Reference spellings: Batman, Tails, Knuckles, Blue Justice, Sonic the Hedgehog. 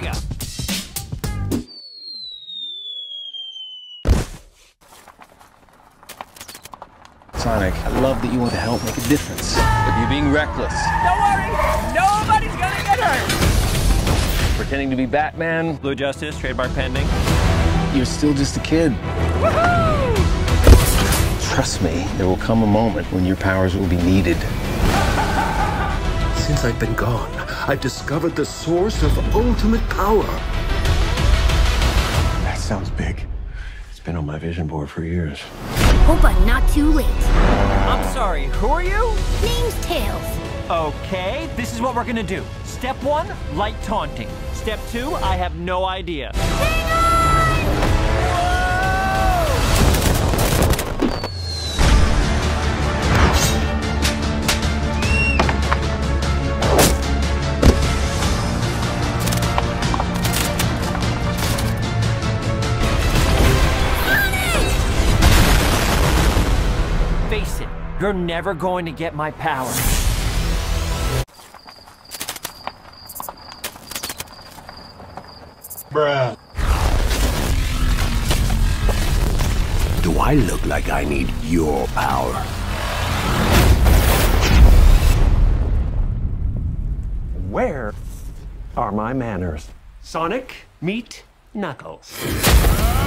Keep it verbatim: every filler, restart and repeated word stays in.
we go. Sonic, I love that you want to help make a difference, but you're being reckless. Don't worry, nobody's gonna get hurt. Pretending to be Batman. Blue Justice, trademark pending. You're still just a kid. Woohoo! Trust me, there will come a moment when your powers will be needed. Since I've been gone, I've discovered the source of ultimate power. That sounds big. It's been on my vision board for years. Hope I'm not too late. I'm sorry, who are you? Name's Tails. Okay, this is what we're gonna do. Step one, light taunting. Step two, I have no idea. Hang on! Face it, you're never going to get my power. Bruh. Do I look like I need your power? Where are my manners? Sonic, meet Knuckles.